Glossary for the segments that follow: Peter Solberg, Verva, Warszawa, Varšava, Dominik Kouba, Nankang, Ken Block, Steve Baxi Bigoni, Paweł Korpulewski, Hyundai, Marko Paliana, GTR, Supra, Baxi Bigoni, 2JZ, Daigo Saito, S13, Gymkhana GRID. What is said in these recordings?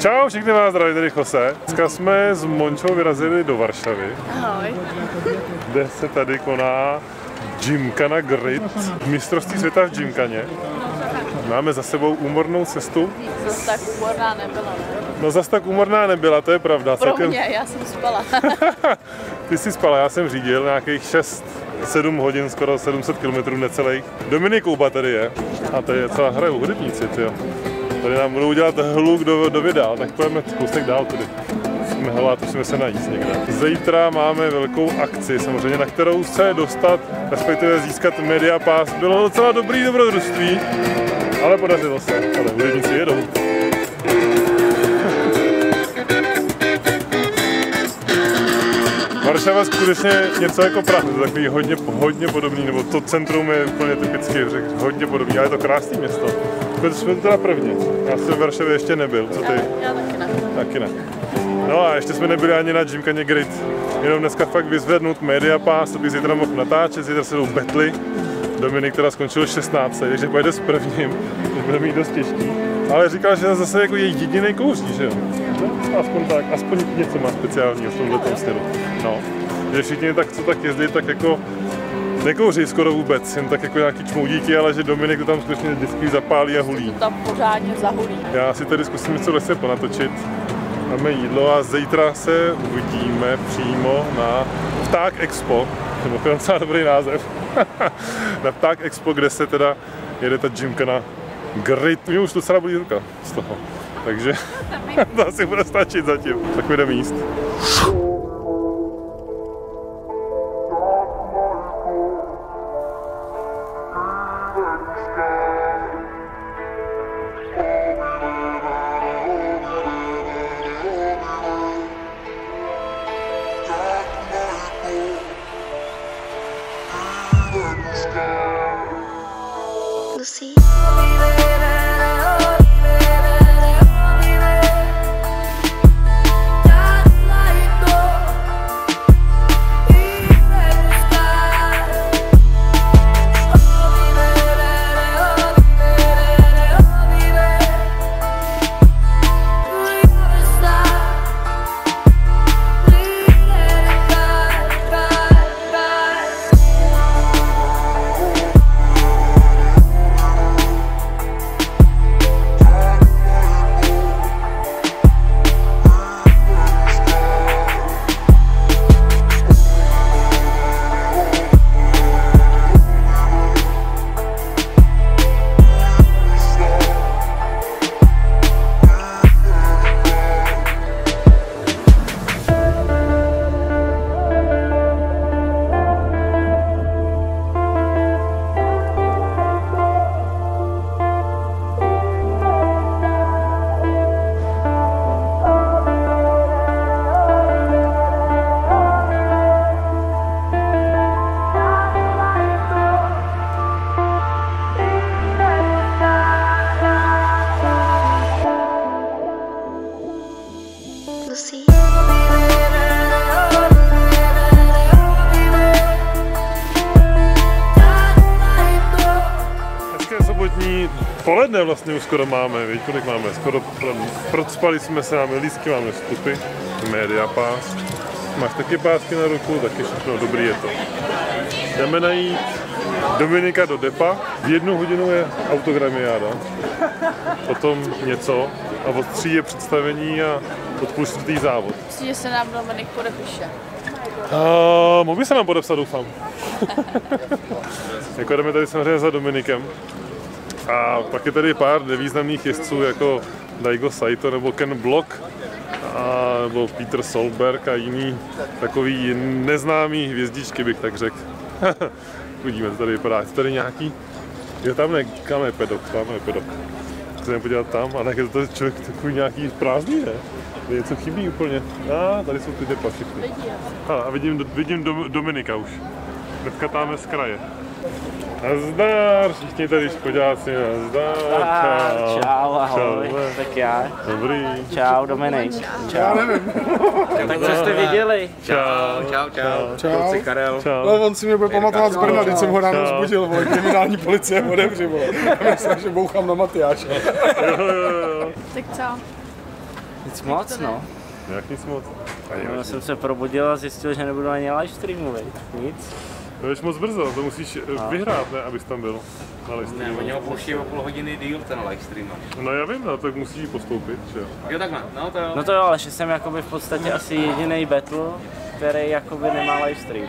Čau, všichni vás zdraví, tady Jose. Dneska jsme s Mončou vyrazili do Varšavy. Ahoj. Kde se tady koná Gymkhana GRID, mistrovství světa v Gymkhaně. Máme za sebou úmornou cestu. Zas tak úmorná nebyla, ne? No zas tak úmorná nebyla, to je pravda. Pro mě, já jsem spala. Ty jsi spala, já jsem řídil nějakých 6-7 hodin, skoro 700 km necelých. Dominik Kouba tady je. A tady je celá hra hudebníci, tyjo. Tady nám budou dělat hluk do videa, tak pojďme kousek dál tady. Jsme hlad, musíme se najíst někde. Zítra máme velkou akci, samozřejmě, na kterou se dostat, respektive získat media pass. Bylo docela dobrý dobrodružství, ale podařilo se, ale hudebníci jedou. Varšava skutečně něco jako Praha, to je takový hodně podobný, nebo to centrum je úplně typicky, řekl, hodně podobný, ale je to krásné město. Jsme tu teda první, já jsem v Varšavě ještě nebyl, co ty? Já taky ne. Taky ne. No a ještě jsme nebyli ani na Gymkhaně GRID, jenom dneska fakt vyzvednout media pass, aby zítra mohl natáčet, zítra se jdou betly. Dominik teda skončil 16, takže pojede s prvním, bude mít dost těžký. Ale říkal, že zase jako je jediný kouří, že jo? Aspoň tak, aspoň něco má speciálního v tomhle stylu. No, že všichni tak, co tak jezdí, tak jako nekouří skoro vůbec, jen tak jako nějaký čmoudíky, ale že Dominik to tam skutečně vždycky zapálí a hulí. To tam pořádně zahulí. Já si tady zkusím něco lehce ponatočit. Máme jídlo a zítra se uvidíme přímo na Pták Expo, nebo to je docela dobrý název. Na Pták Expo, kde se teda jede ta Gymkhana GRID. Mě už to celá bolí ruka z toho, takže to asi bude stačit zatím. Tak mi jdeme jíst. Poledne vlastně už skoro máme, víš, kolik máme, skoro procpali jsme se, máme lístky, máme vstupy, média pás, máš taky pásky na ruku, taky všechno, dobrý je to. Jdeme najít Dominika do depa, v 1 hodinu je autogramiáda, potom něco a od 3 je představení a od půl 4 závod. Myslím, že se nám Dominik podepíše. Mohl by se nám podepsat, doufám. Jako jdeme tady samozřejmě za Dominikem. A pak je tady pár nevýznamných jezdců jako Daigo Saito nebo Ken Block a, nebo Peter Solberg a jiný takový neznámý hvězdičky, bych tak řekl. Uvidíme, co tady vypadá. Je tady nějaký? Jo, tam ne, tam je pedok, tam je pedok. Chceme podívat tam, ale je to člověk takový nějaký prázdný, ne? Něco chybí úplně. A tady jsou ty depa všichni. A vidím Dominika už. Neskatáme z kraje. Nazdar, všichni tady škodáci, nazdar, čau. Čau, ahoj, čau, tak já. Dobrý. Čau, Dominik. Čau. Já nevím. Tak co jste viděli? Čau. Kluci, Karel. Čau. No, on si mě bude pamatovat z Brna, když jsem ho ráno vzbudil, vole, kriminální policie odevři, vole. Já myslím, že bouchám na Matyáše. Tak čau. Nic moc, no. Jak nic moc? Já jsem se probudil a zjistil, že nebudu ani live streamu, nic. To ješ moc brzo, to musíš vyhrát, ne, abys tam byl na live streamu. Ne, oni ho pouští o půl hodiny díl ten live stream. No já vím, no, tak musí postoupit, že jo. Jo takhle, no to jo. No to jo, ale že jsem jakoby v podstatě asi jediný battle, který jakoby nemá live stream.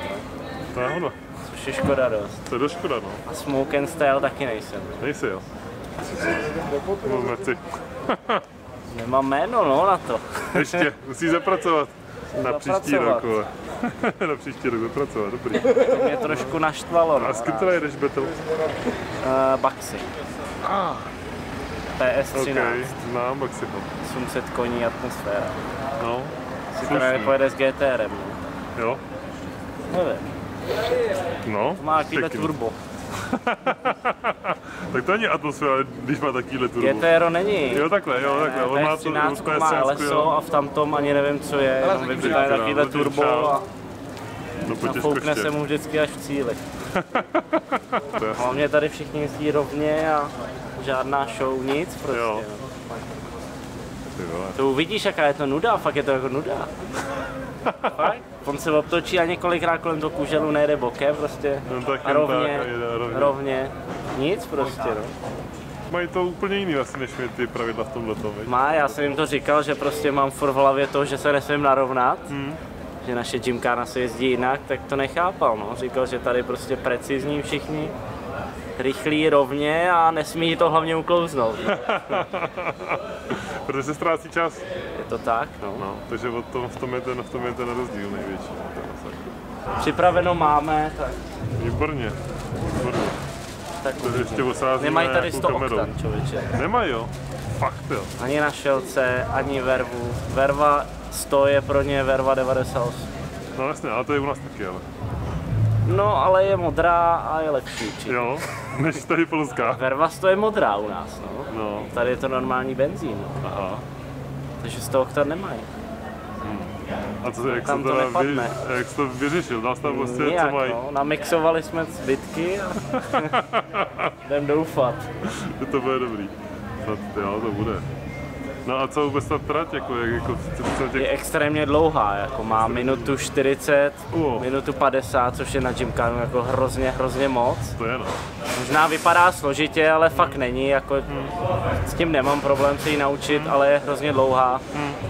To je hodno. Což je škoda dost. To je dost škoda, no. A Smoke and Style taky nejsem. Nejsi, jo. Můžeme ty. Nemám jméno, no, na to. Ještě, musíš zapracovat. Na příští rok, na příští rok zapracovat, dobrý. To mě trošku naštvalo. No. A s kým teda jedeš battle? Baxi. PS13. Okay, znám Baxiho. 800 koní atmosféra. No, si to pojede s GTRem. Jo? Nevím. No, to má takové turbo. Tak to není atmosféra, když má takovýhle turbo. GTR není. Jo takhle, jo takhle. Ne, on má to různé leso a v tamtom ani nevím co je. Vím, že tady takovýhle turbo a nafoukne se mu vždycky až v cíli. Hlavně tady všichni jezdí rovně a žádná show, nic prostě. Jo. To uvidíš, jaká je to nuda, fakt je to jako nuda. On se obtočí a několikrát kolem toho kuželu nejde bokem prostě a rovně, nic prostě no. Mají to úplně jiný vlastně než mi ty pravidla v tomhle tomu. Má, já jsem jim to říkal, že prostě mám furt v hlavě to, že se nesmím narovnat, že naše Gymkhana se jezdí jinak, tak to nechápal no. Říkal, že tady prostě precizní všichni, rychlí, rovně a nesmí to hlavně uklouznout. Protože se ztrácí čas. Je to tak, no. No takže v tom je ten rozdíl největší. Připraveno máme, tak... Výborně, výborně. Tak ještě nemají tady 100 oktan, člověče. Nemají jo? Fakt jo. Ani na šelce, ani vervu. Verva 100 je pro ně verva 98. No jasně, ale to je u nás taky, ale. No, ale je modrá a je lepší, či? Jo, než tady polská. Verva 100 je modrá u nás, no. No. Tady je to normální benzín. Aha. Takže 100 oktan nemají. A co, jak tam to nepadne. Jak jsi to vyřešil? Dal jsi tam prostě, nijak, co mají? No, namixovali jsme zbytky a jdem doufat. To bude dobrý. Jo, to bude. No a co vůbec ta trať, je extrémně dlouhá, jako má minutu 40, minutu 50, což je na Gymkhanu jako hrozně moc. To je no. Možná vypadá složitě, ale fakt není, jako s tím nemám problém se ji naučit, ale je hrozně dlouhá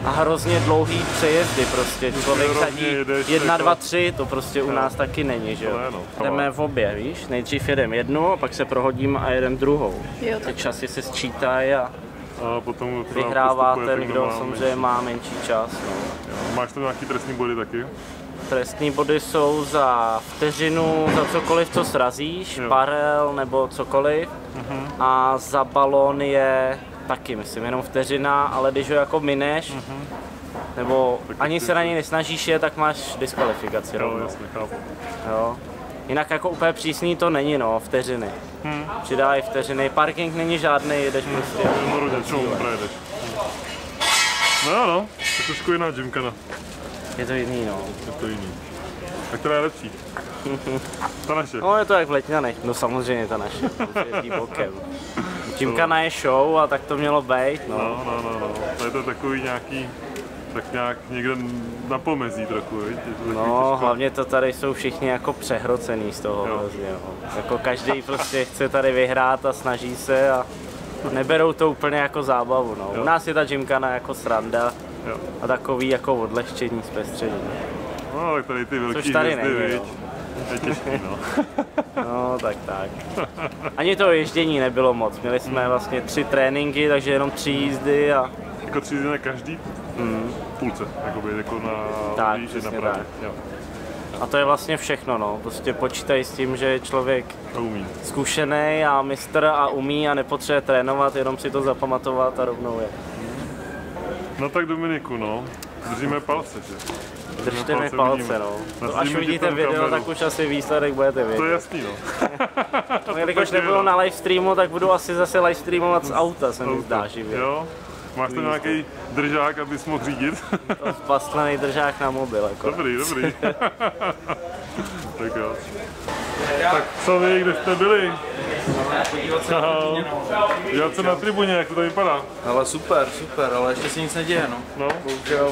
a hrozně dlouhý přejezdy prostě, člověk sadí 1, 2, 3, to prostě u nás taky není, že jo. Jdeme v obě, víš, nejdřív jedem jednu, a pak se prohodím a jedem druhou, ty časy se sčítají a potom vyhrává ten, kdo samozřejmě má menší čas. No. Máš tam nějaký trestní body taky? Trestní body jsou za vteřinu, za cokoliv, co srazíš, barel nebo cokoliv. A za balón je taky, myslím, jenom vteřina, ale když ho jako mineš, nebo tak ani se na něj nesnažíš je, tak máš diskvalifikaci. Jo, jasně, chápu. Jo. Jinak jako úplně přísný to není, no, vteřiny. Přidávají vteřiny, parking není žádný, jedeš prostě. No jo, no, je trošku jiná Gymkhana. Je to jiný, no. Je to jiný. A která je lepší? Ta naše. No je to jak v Letňanech, no samozřejmě ta naše, jezdí bokem. Gymkhana je show a tak to mělo být, no. No, je to takový nějaký... Tak nějak někde na pomezí trochu, víš? No, hlavně to tady jsou všichni jako přehrocený z toho hrozně. Jako každý prostě chce tady vyhrát a snaží se a neberou to úplně jako zábavu, no. U nás je ta Gymkhana jako sranda a takový jako odlehčení zpestření. No, tak tady ty velký hvězdy, viď? Je těžký, no. No, tak. Ani toho ježdění nebylo moc. Měli jsme vlastně 3 tréninky, takže jenom 3 jízdy a... Jako 3 jízdy na každý? Půlce, jako na tak, výši, na právě. A to je vlastně všechno, no. Prostě počítají s tím, že je člověk zkušený a mistr a umí a nepotřebuje trénovat, jenom si to zapamatovat a rovnou je. No tak Dominiku, no. Držíme palce, že? Držte mi palce, no. To, až uvidíte video, tak už asi výsledek budete vědět. To je jasný, no. Když nebudu na livestreamu, tak budu asi zase livestreamovat z auta, se mi zdá živě. Máš tam nějaký držák, abys mohl řídit? Spastlený držák na mobil. Jako. Dobrý. Tak jo. Tak co vy, kde jste byli? Ahoj. Já jsem na tribuně, jak to vypadá. Ale super, super, ale ještě se nic neděje, no. No. Bohužel,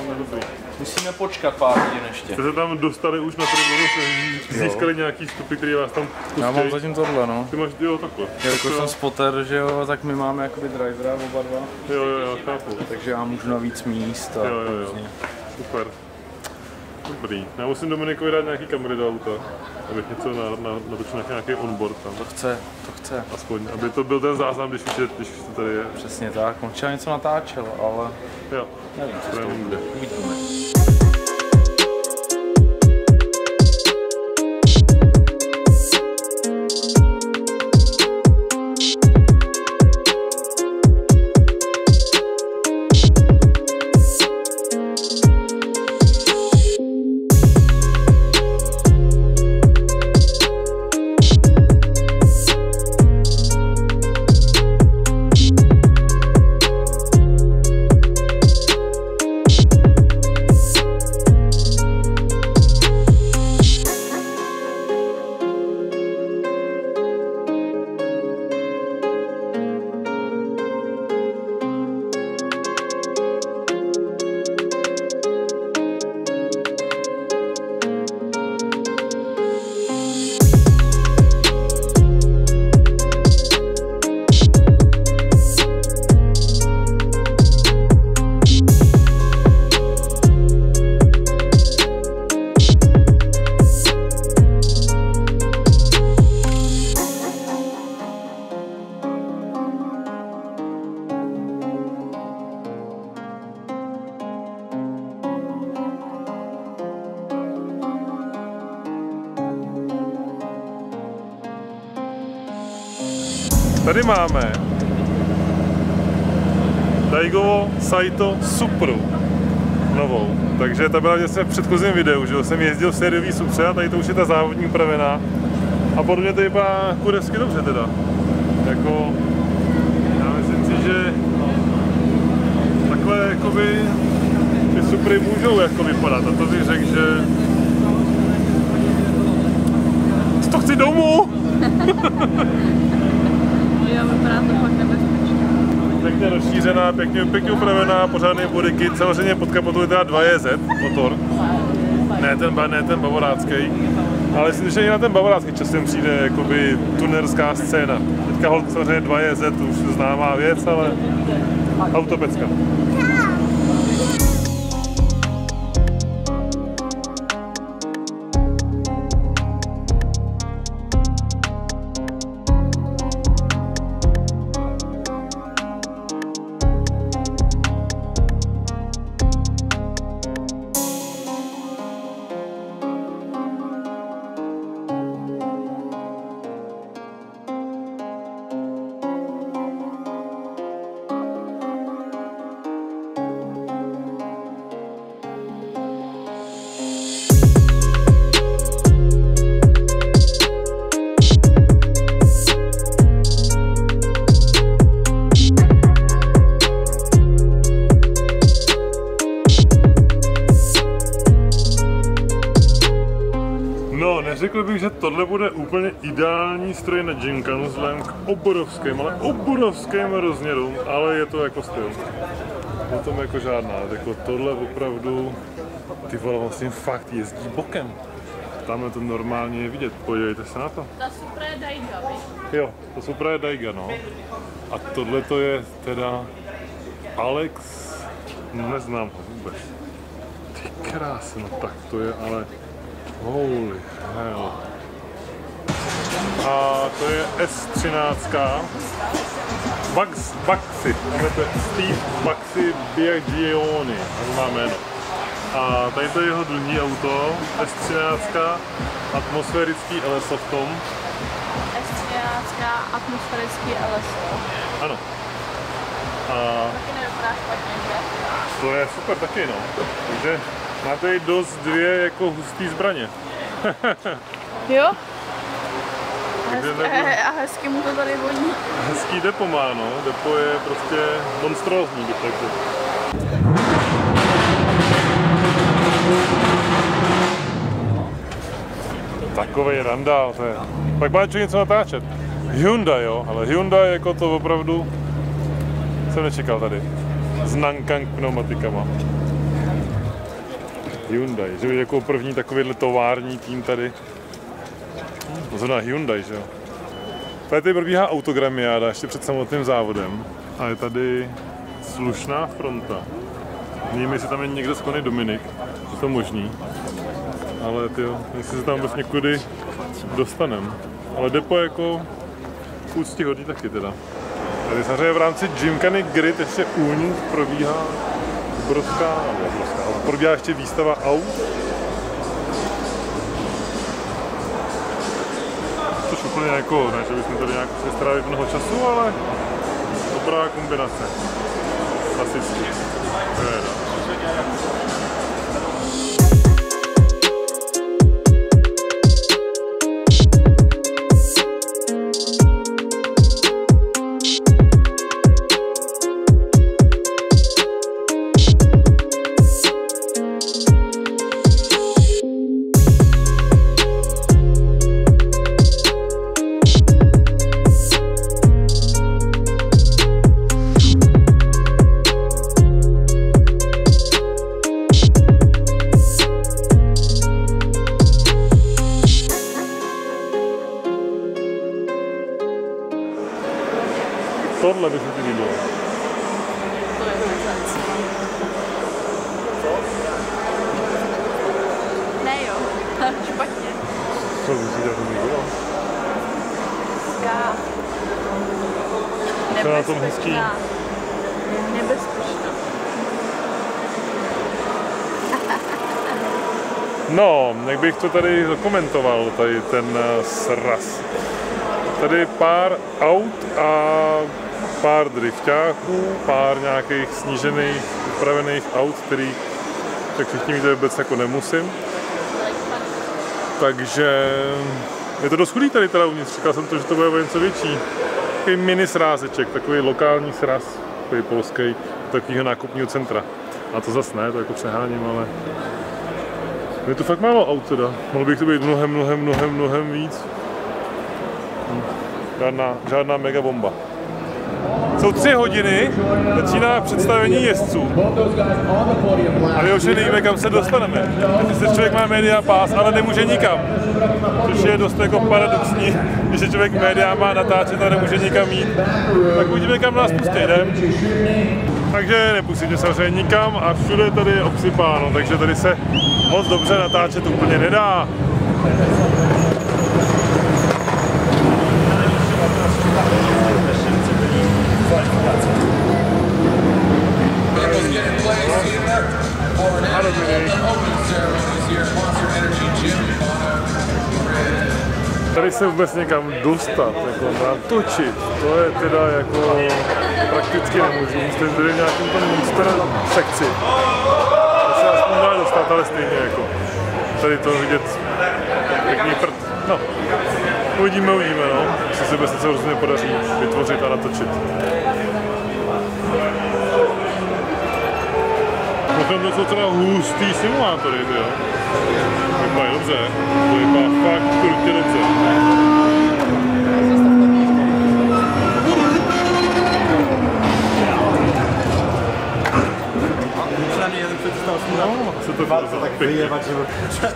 musíme počkat pár hodin ještě. Jste se tam dostali už na tribunu, získali nějaký stupy, které vás tam pustějí. Já mám zatím tohle, no. Ty máš, jo, takhle. Jako jsem spotter, že jo, tak my máme jakoby drivera oba dva. Jo, jo, chápu. Takže já můžu na víc míst a různě. Super. Dobrý. Já musím Dominikovi dát nějaký kamery do auta, abych něco natočil, nějaký onboard tam. To chce, to chce. Aspoň, aby to byl ten záznam, když už to tady je. Přesně tak, on třeba něco natáčel, ale jo, nevím, co to bude. Uvidíme. Tady máme Daigo Saito Supru novou, takže ta byla v předchozím videu, že jsem jezdil v sériový Supře a tady to už je ta závodní upravená a podle mě to vypadá kurevsky dobře teda, jako já myslím si, že takhle jakoby ty Supry můžou jako vypadat a to bych řekl, že to chci domů! Pěkně rozšířená, pěkně upravená, pořádný bodykit, samozřejmě pod kapotou je teda 2JZ motor, ne ten bavorácký, ale si i na ten bavorácký časem přijde jakoby tunerská scéna. Teďka holt samozřejmě 2JZ, to už známá věc, ale autopecka. Řekl bych, že tohle bude úplně ideální stroj na Gymkhanu vzhledem k obrovským, ale obrovským rozměrům, ale je to jako styl. Je to jako žádná, jako tohle opravdu, ty vole, vlastně fakt jezdí bokem. Tamhle to normálně je vidět, podívejte se na to. Ta Supra je Daiga, víš? Jo, ta Supra je Daiga, no. A tohle to je teda Alex, neznám ho vůbec. Ty krásno, tak to je, ale holy hell. A to je S13. Baxi. To je Steve Baxi Bigoni. Tak má jméno. A tady to je jeho druhý auto. S13. Atmosférický LSO v tom. S13. Atmosférický LSO. Ano. A to je super taky, no. Takže máte dost dvě jako hustý zbraně. Jo. A hezky mu to tady voní. Hezký depo má, no. Depo je prostě monstrózní, bych tak řekl. Takovej randál, to je. Pak bude člověk něco natáčet. Hyundai, jo, ale Hyundai jako to opravdu jsem nečekal tady. S Nankang pneumatikama. Hyundai, že by jako první takovýhle tovární tým tady. Zrovna Hyundai, že jo. Tady probíhá autogramiáda ještě před samotným závodem. A je tady slušná fronta. Nevím, jestli tam je někde skloný Dominik, že to možný. Ale tyjo, jestli se tam vůbec někudy dostaneme. Ale depo je jako v úctě hodí taky teda. Tady samozřejmě v rámci Gymkhany GRID ještě únik probíhá probíhá ještě výstava aut. Což úplně jako, ne, že bychom tady nějak strávili mnoho času, ale dobrá kombinace. Klasicky. Tohle bych si líbil. Ne jo, špatně. Co bych si líbil? Já. Co je na tom hezký? Nebezpečná. No, jak bych to tady dokumentoval, tady ten sraz. Tady pár aut a pár driftáků, pár nějakých snížených, upravených aut, který tak všichni víte, vůbec jako nemusím. Takže je to dost chudý tady teda uvnitř, říkal jsem to, že to bude o něco větší. Takový mini srázeček, takový lokální sraz, takový polský, takového nákupního centra. A to zas ne, to jako přeháním, ale je to fakt málo aut teda. Mohl bych to být mnohem víc. Žádná mega bomba. Jsou 3 hodiny, začíná představení jezdců. A my už nevíme, kam se dostaneme. Když člověk má média pás, ale nemůže nikam. Což je dost jako paradoxní, když člověk média má natáčet a nemůže nikam jít. Tak uvidíme, kam nás pustí, ne? Takže nepustíme samozřejmě nikam a všude tady je obsypáno, takže tady se moc dobře natáčet úplně nedá. Tady se vůbec někam dostat, jako točit, to je teda jako prakticky nemůžu, musím tady v nějakém tom monster sekci. To se aspoň dá dostat, ale stejně jako tady to vidět pěkný prd. No, uvidíme, no, co se vůbec něco rozhodně podaří vytvořit a natočit. Potom to jsou teda hustý simulátory, jo. Vypadá dobře, to vypadá fakt krutě dobře. No, se to válce tak vyjevat, že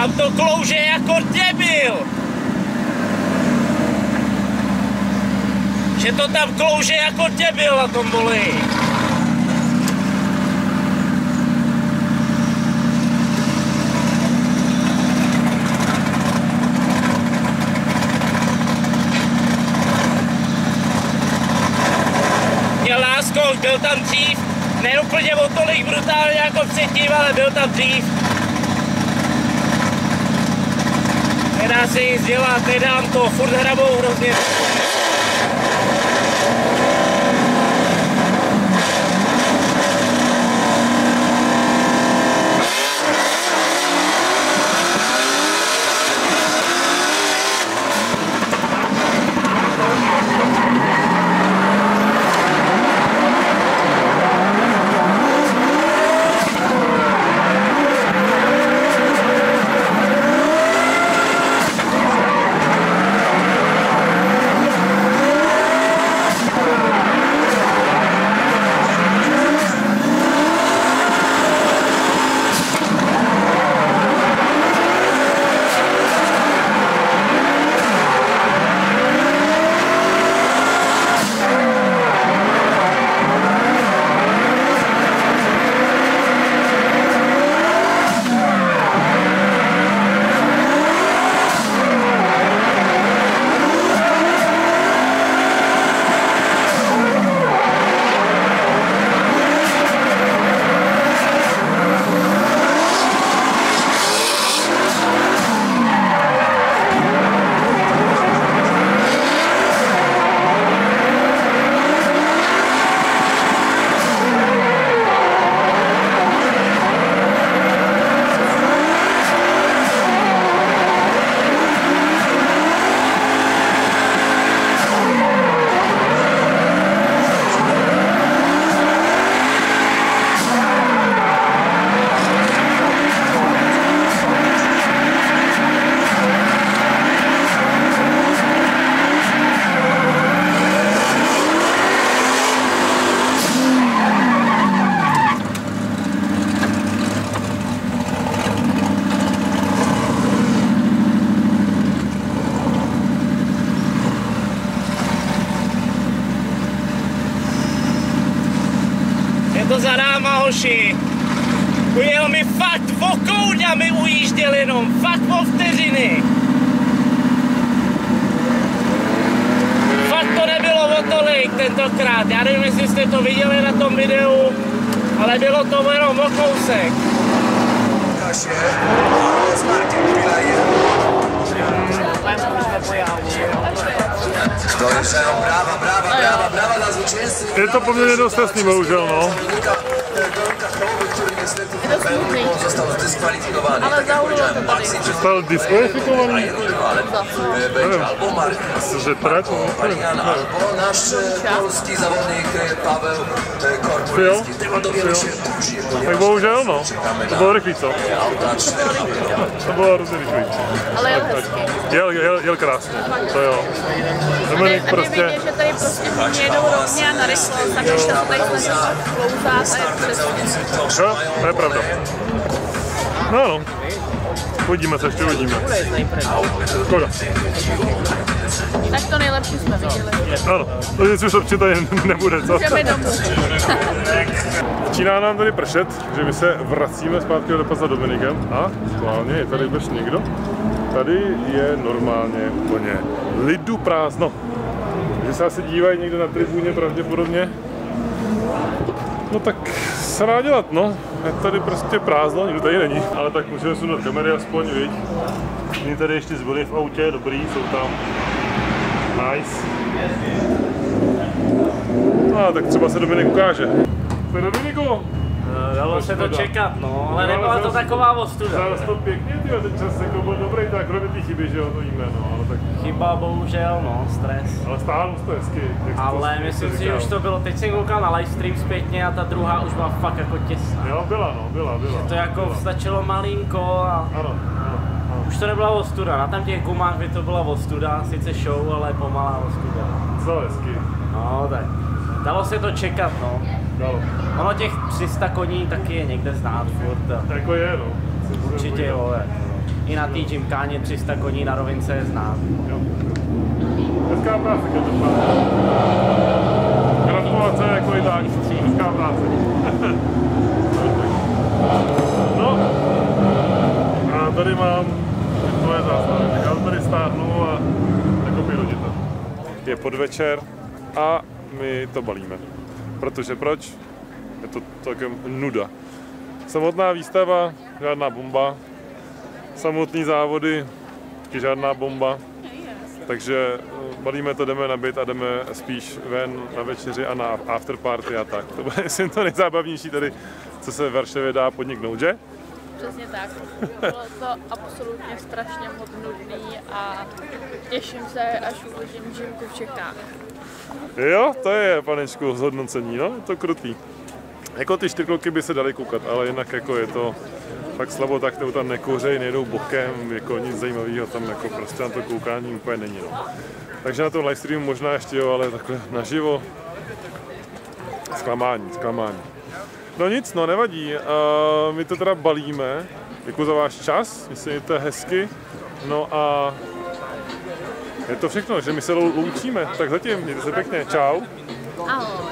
tam to klouže jako debil! Že to tam klouže jako debil na tom boleji! Mě lásko, byl tam dřív, ne úplně o tolik brutálně jako předtím, ale byl tam dřív. Nedá se nic dělat, nedám to, furt hrabou hrozně. Ujel mi fakt o kouda, mi ujížděl jenom, fakt o vteřiny. Fakt to nebylo o tolik tentokrát, já nevím, jestli jste to viděli na tom videu, ale bylo to jenom o kousek. Je to poměrně dost jasný, bohužel, no. Został zdyskwalifikowany, ale tak jak powiedziałem, Maxi został dyskwalifikowany? Będzie albo Marko Paliana, albo nasz polski zawodnik Paweł Korpulewski. Tego dowiemy się później, ponieważ czekamy na auta 4. To było rozrychlić. Ale jel krásny, to jo. Dominik prostě... A nevědět, že tady prostě hodně jedou rovně a na rychlost, takže se to tady snaží klouzat a je přesně. Jo, to je pravda. No, uvidíme se, ještě uvidíme. Škoda. Tak to nejlepší jsme viděli. Ano, to nic už tady nebude, co? Můžeme domů. Začíná nám tady pršet, že my se vracíme zpátky do pasa Dominikem. A normálně je tady vůbec někdo? Tady je normálně úplně lidu prázdno. Že se asi dívají někdo na tribuně pravděpodobně. No tak se dá dělat, no. Je tady prostě prázdno, nikdo tady není. Ale tak musíme sundat kamery aspoň, viď. Oni tady ještě zbyli v autě, dobrý, jsou tam. Nice. A tak třeba se Dominik ukáže. Co Dominiku? Dalo se to čekat, no, ale nebyla to taková ostuda. Zás to pěkně, tyjo, ten čas jako byl dobrý, tak kromě ty chyby, že jo, to víme, no, ale tak... Chyba, bohužel, no, stres. Ale stáhnu to hezky. Ale myslím si, že už to bylo, teď jsem koukal na livestream zpětně a ta druhá už byla fakt jako těsná. Jo, byla, no, byla. Že to jako stačilo malinko a... Ano. Už to nebyla ostuda, na tam těch gumách by to byla ostuda, sice show, ale pomalá ostuda. Co hezky. No, tak. Dalo se to čekat, no. Dalo. Ono těch 300 koní taky je někde znát furt. Jako je, no. Určitě jo, i na té Gymkháně 300 koní na rovince je znám. Jo. Hezká práce, gratulace jako i tak, hezká práce. No, a tady mám tvoje zástavy, tak já tady stáhnu a nekopíruji to. Je podvečer a my to balíme. Protože proč? Je to taková nuda. Samotná výstava, žádná bomba. Samotné závody, taky žádná bomba. Takže balíme to, jdeme na byt a jdeme spíš ven na večeři a na afterparty a tak. To bude, myslím, to nejzábavnější tady, co se v Varšavě dá podniknout, že? Přesně tak. Bylo to absolutně strašně moc nudný a těším se, až uložím Gymku v Čechách. Jo, to je, panečku, zhodnocení, no, to krutý. Jako ty čtyřkolky by se daly koukat, ale jinak jako je to fakt slabo, tak to tam nekouřej, nejdou bokem, jako nic zajímavého tam jako prostě na to koukání úplně není, no. Takže na tom livestreamu možná ještě jo, ale takhle naživo, zklamání. No nic, no nevadí, my to teda balíme, děkuji za váš čas, myslím, to je hezky, no a je to všechno, že my se loučíme, tak zatím, mějte se pěkně, čau. Ahoj.